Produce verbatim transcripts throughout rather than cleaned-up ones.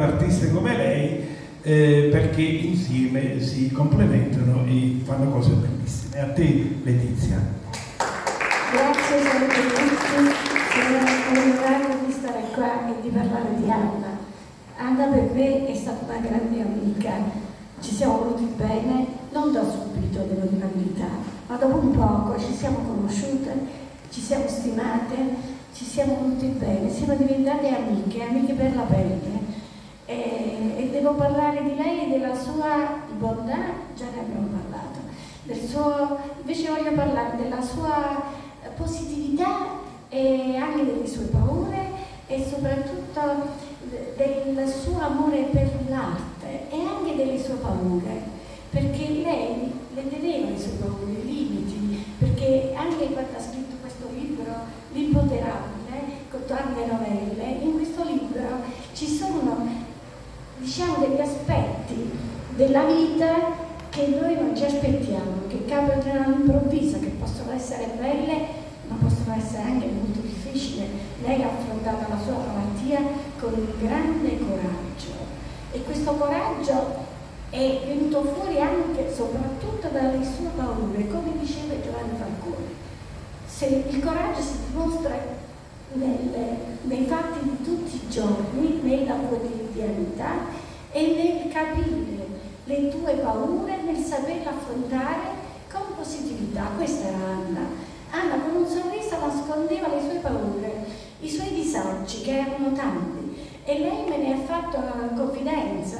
Artiste come lei eh, perché insieme si complementano e fanno cose bellissime. A te, Letizia. Grazie, sono felice, sono onorata di stare qua e di parlare di Anna. Anna per me è stata una grande amica, ci siamo voluti bene, non da subito, devo dire la verità, ma dopo un poco ci siamo conosciute, ci siamo stimate, ci siamo voluti bene, siamo diventate amiche, amiche per la pelle. E, e devo parlare di lei e della sua bontà, già ne abbiamo parlato, del suo, invece voglio parlare della sua positività e anche delle sue paure e soprattutto del suo amore per l'arte e anche delle sue paure, perché lei le teneva le sue paure, i limiti, perché anche quando ha scritto questo libro, L'Imponderabile, con tante novelle, in questo libro ci sono, diciamo, degli aspetti della vita che noi non ci aspettiamo, che capitano all'improvviso, che possono essere belle, ma possono essere anche molto difficili. Lei ha affrontato la sua malattia con un grande coraggio e questo coraggio è venuto fuori anche e soprattutto dalle sue paure, come diceva Giovanni Falcone. Se il coraggio si dimostra Nel, nei fatti di tutti i giorni, nella quotidianità e nel capire le tue paure, nel saperle affrontare con positività. Questa era Anna. Anna con un sorriso nascondeva le sue paure, i suoi disagi, che erano tanti, e lei me ne ha fatto confidenza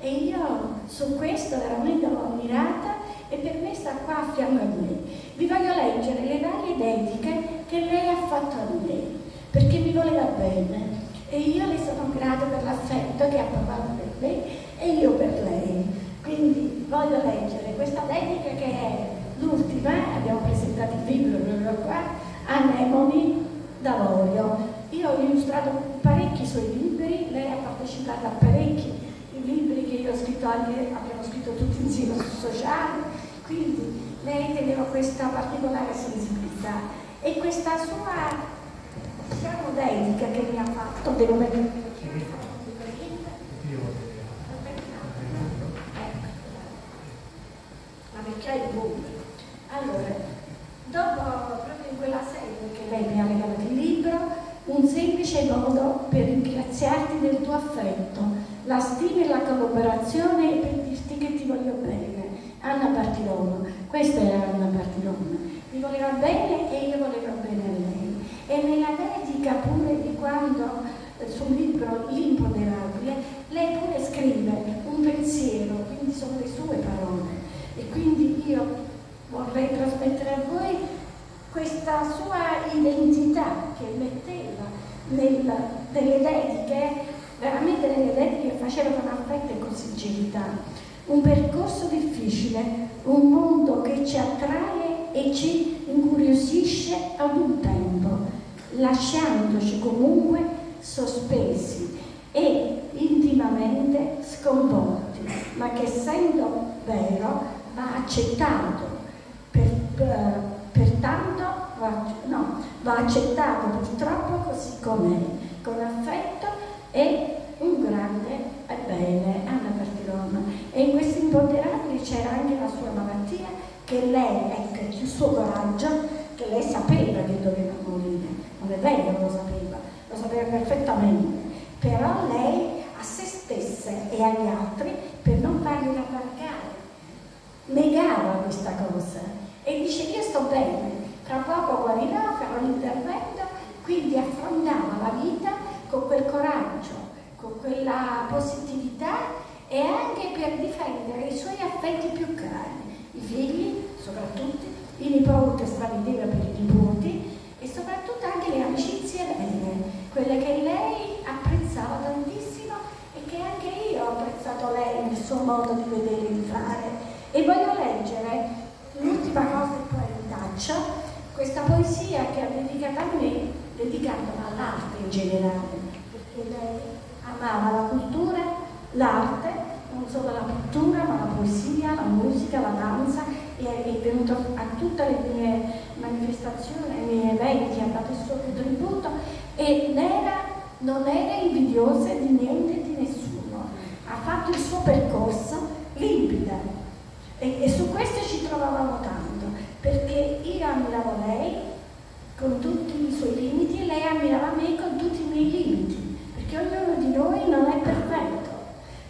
e io su questo veramente l'ho ammirata e per me sta qua a fianco a me. Vi voglio leggere le varie dediche che lei ha fatto a me, perché mi voleva bene e io le sono grata per l'affetto che ha provato per me e io per lei. Quindi voglio leggere questa dedica che è l'ultima, abbiamo presentato il libro proprio qua, Anemoni d'Avorio. Io ho illustrato parecchi suoi libri, lei ha partecipato a parecchi libri che io ho scritto anche, abbiamo scritto tutti insieme su sociale, quindi lei teneva questa particolare sensibilità e questa sua, diciamo, dedica che mi ha fatto, devo mettere la vecchiaia di voi. Allora, dopo proprio in quella sede che lei mi ha regalato il libro, un semplice modo per ringraziarti del tuo affetto, la stima e la collaborazione e per dirti che ti voglio bene. Anna Bartiromo, questa era Anna Bartiromo, mi voleva bene e io volevo bene a lei. E nella dedica pure di quando eh, sul libro L'Imponderabile lei pure scrive un pensiero, quindi sono le sue parole e quindi io vorrei trasmettere a voi questa sua identità che metteva nel, nelle dediche, veramente nelle dediche faceva con affetto e con sincerità. Un percorso difficile, un mondo che ci attrae e ci incuriosisce ad un tempo, lasciandoci comunque sospesi e intimamente sconvolti, ma che essendo vero va accettato, per, per, pertanto va, no, va accettato purtroppo così com'è, con affetto e un grande bene. Anna Bartiromo, e in questo Imponderabile c'era anche la sua malattia, che lei, ecco, il suo coraggio, che lei sapeva che doveva morire, non è vero, lo sapeva, lo sapeva perfettamente, però lei a se stessa e agli altri, per non farli arrancare, negava questa cosa e dice: io sto bene, tra poco guarirò, farò l'intervento. Quindi affrontava la vita con quel coraggio, con quella positività e anche per difendere i suoi affetti più cari, i figli soprattutto, i nipoti, stravedeva per i nipoti e soprattutto anche le amicizie belle, quelle che lei apprezzava tantissimo e che anche io ho apprezzato lei nel suo modo di vedere e di fare. E voglio leggere l'ultima cosa e poi ritaccio, questa poesia che ha dedicato a me, dedicata all'arte in generale, perché lei amava la cultura, l'arte, non solo la pittura, ma la poesia, la musica, la danza, e è venuto a tutte le mie manifestazioni, ai miei eventi, ha dato il suo contributo e non era invidiosa di niente e di nessuno. fatto il suo percorso limpida, e, e su questo ci trovavamo tanto, perché io ammiravo lei con tutti i suoi limiti e lei ammirava me con tutti i miei limiti, perché ognuno di noi non è perfetto,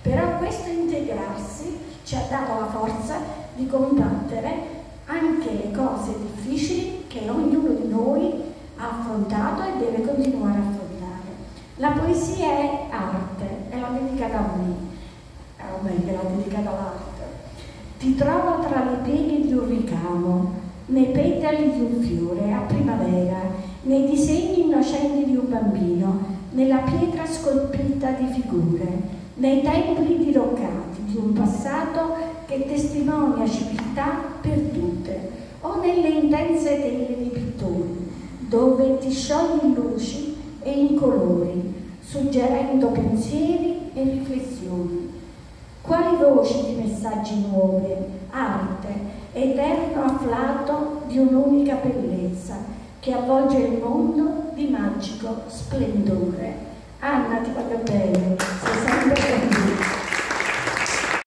però questo integrarsi ci ha dato la forza di combattere anche cose difficili che ognuno di noi ha affrontato e deve continuare a affrontare. La poesia è arte, e la dedicata a me, o meglio, la dedicata all'arte. Ti trovo tra le pieghe di un ricamo, nei petali di un fiore a primavera, nei disegni innocenti di un bambino, nella pietra scolpita di figure, nei templi diroccati di un passato che testimonia civiltà perdute, o nelle intense tele di pittori, dove ti sciogli in luci e in colori, suggerendo pensieri e riflessioni. Quali voci di messaggi nuovi, arte, eterno afflato di un'unica bellezza che avvolge il mondo di magico splendore. Anna, ti voglio bene, sei sempre bene.